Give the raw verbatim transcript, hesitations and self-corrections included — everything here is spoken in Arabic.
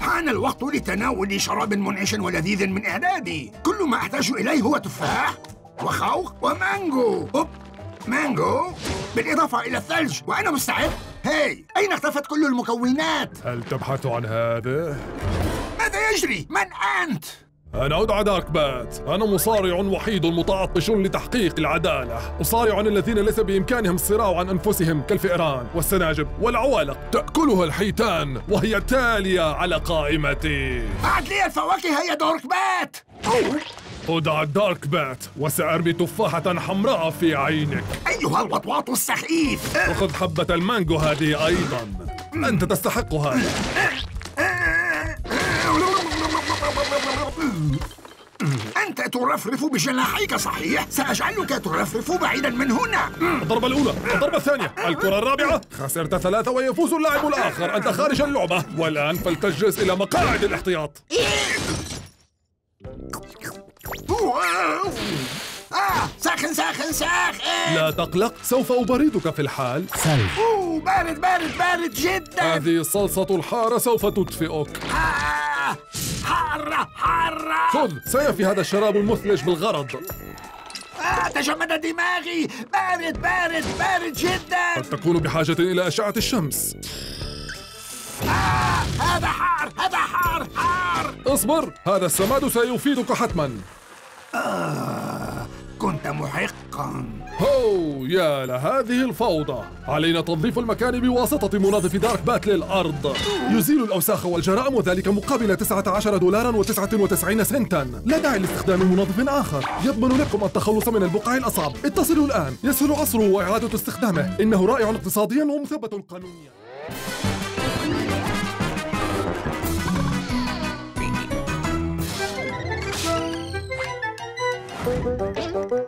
حان الوقت لتناول شراب منعش ولذيذ من إعدادي. كل ما أحتاج إليه هو تفاح وخوخ ومانجو. أوب، مانجو بالإضافة إلى الثلج، وأنا مستعد. هاي، أين اختفت كل المكونات؟ هل تبحث عن هذا؟ ماذا يجري؟ من أنت؟ أنا أدعى دارك بات، أنا مصارع وحيد متعطش لتحقيق العدالة، أصارع الذين ليس بإمكانهم الصراع عن أنفسهم كالفئران والسناجب والعوالق، تأكلها الحيتان وهي التالية على قائمتي. أعد لي الفواكه يا دارك بات! أدعى دارك بات وسأرمي تفاحة حمراء في عينك أيها الوطواط السخيف. أخذ حبة المانجو هذه أيضا، أنت تستحق هذا. أنت ترفرف بجناحيك صحيح؟ سأجعلك ترفرف بعيدا من هنا. الضربة الأولى، الضربة الثانية، الكرة الرابعة، خسرت ثلاثة ويفوز اللاعب الآخر، أنت خارج اللعبة، والآن فلتجلس إلى مقاعد الاحتياط. آه، ساخن ساخن ساخن. لا تقلق، سوف أبردك في الحال. سلف. أوه، بارد بارد بارد جدا. هذه صلصة الحارة سوف تدفئك. آه، حارة حارة. خذ، سيفي هذا الشراب المثلج بالغرض. آه، تجمد دماغي، بارد بارد بارد جدا. قد تكون بحاجة إلى أشعة الشمس. آه، هذا حار هذا حار حار. اصبر، هذا السماد سيفيدك حتما. آه، كنت محقا. هو يا لهذه الفوضى، علينا تنظيف المكان بواسطة منظف دارك بات للأرض. يزيل الأوساخ والجرائم وذلك مقابل تسعة عشر دولارا وتسعة وتسعين سنتا. لا داعي لاستخدام منظف آخر، يضمن لكم التخلص من البقع الأصعب. اتصلوا الآن، يسهل عصره وإعادة استخدامه، إنه رائع اقتصاديا ومثبت قانونيا. Boop, boop, boop, boop.